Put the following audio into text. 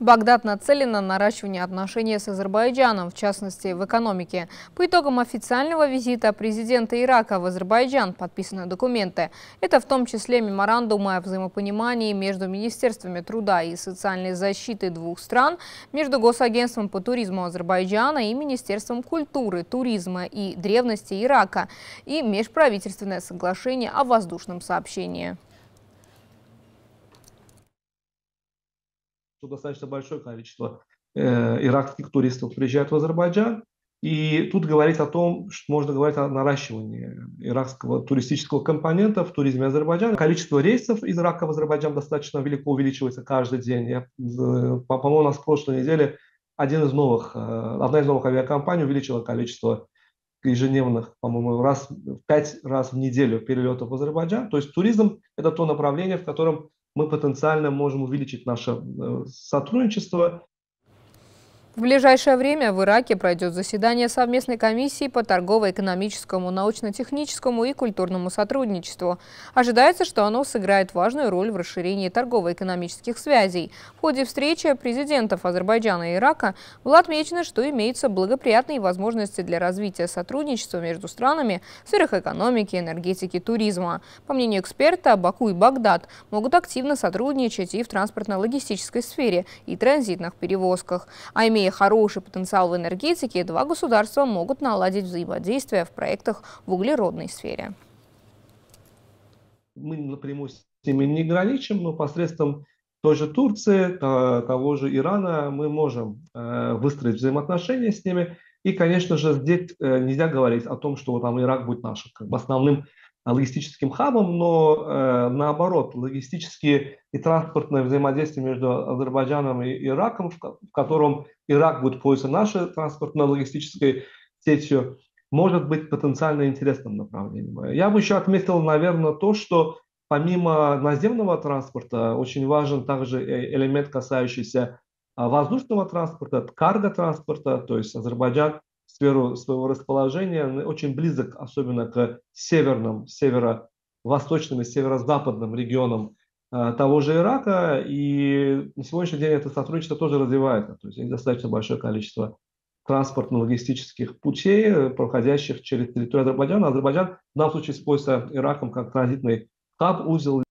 Багдад нацелен на наращивание отношений с Азербайджаном, в частности в экономике. По итогам официального визита президента Ирака в Азербайджан подписаны документы. Это в том числе меморандумы о взаимопонимании между Министерствами труда и социальной защиты двух стран, между Госагентством по туризму Азербайджана и Министерством культуры, туризма и древности Ирака, и межправительственное соглашение о воздушном сообщении. Достаточно большое количество иракских туристов приезжают в Азербайджан. И тут говорить о том, что можно говорить о наращивании иракского туристического компонента в туризме Азербайджана. Количество рейсов из Ирака в Азербайджан достаточно велико увеличивается каждый день. По-моему, у нас в прошлой неделе одна из новых авиакомпаний увеличила количество ежедневных, по-моему, в 5 раз в неделю перелетов в Азербайджан. То есть туризм – это то направление, в котором мы потенциально можем увеличить наше сотрудничество. В ближайшее время в Ираке пройдет заседание совместной комиссии по торгово-экономическому, научно-техническому и культурному сотрудничеству. Ожидается, что оно сыграет важную роль в расширении торгово-экономических связей. В ходе встречи президентов Азербайджана и Ирака было отмечено, что имеются благоприятные возможности для развития сотрудничества между странами в сферах экономики, энергетики, туризма. По мнению эксперта, Баку и Багдад могут активно сотрудничать и в транспортно-логистической сфере, и транзитных перевозках. А имея хороший потенциал в энергетике, два государства могут наладить взаимодействие в проектах в углеродной сфере. Мы напрямую с ними не граничим, но посредством той же Турции, того же Ирана мы можем выстроить взаимоотношения с ними. И, конечно же, здесь нельзя говорить о том, что там Ирак будет нашим основным логистическим хабом, но наоборот, логистические и транспортное взаимодействие между Азербайджаном и Ираком, в котором Ирак будет пользоваться нашей транспортно-логистической сетью, может быть потенциально интересным направлением. Я бы еще отметил, наверное, то, что помимо наземного транспорта очень важен также элемент, касающийся воздушного транспорта, карго-транспорта, то есть Азербайджан в сферу своего расположения очень близок, особенно к северо-восточным и северо-западным регионам того же Ирака, и на сегодняшний день это сотрудничество тоже развивается. То есть достаточно большое количество транспортно-логистических путей, проходящих через территорию Азербайджана. Азербайджан в данном случае используется Ираком как транзитный хаб, узел.